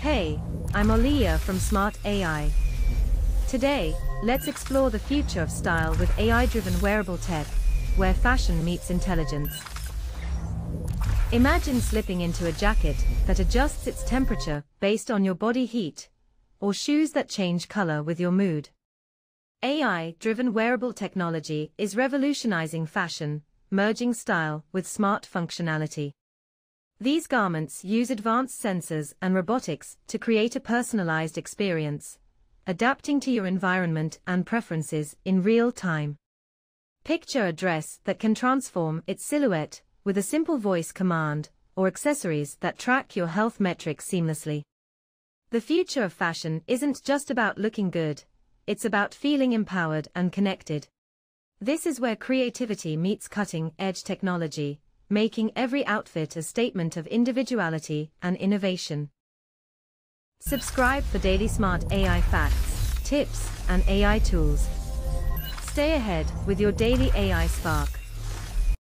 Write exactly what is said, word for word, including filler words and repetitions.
Hey, I'm Oliya from Smart A I. Today, let's explore the future of style with A I-driven wearable tech, where fashion meets intelligence. Imagine slipping into a jacket that adjusts its temperature based on your body heat, or shoes that change color with your mood. A I-driven wearable technology is revolutionizing fashion, merging style with smart functionality. These garments use advanced sensors and robotics to create a personalized experience, adapting to your environment and preferences in real time. Picture a dress that can transform its silhouette with a simple voice command, or accessories that track your health metrics seamlessly. The future of fashion isn't just about looking good, it's about feeling empowered and connected. This is where creativity meets cutting-edge technology, making every outfit a statement of individuality and innovation. Subscribe for daily Smart A I facts, tips, and A I tools. Stay ahead with your daily A I spark.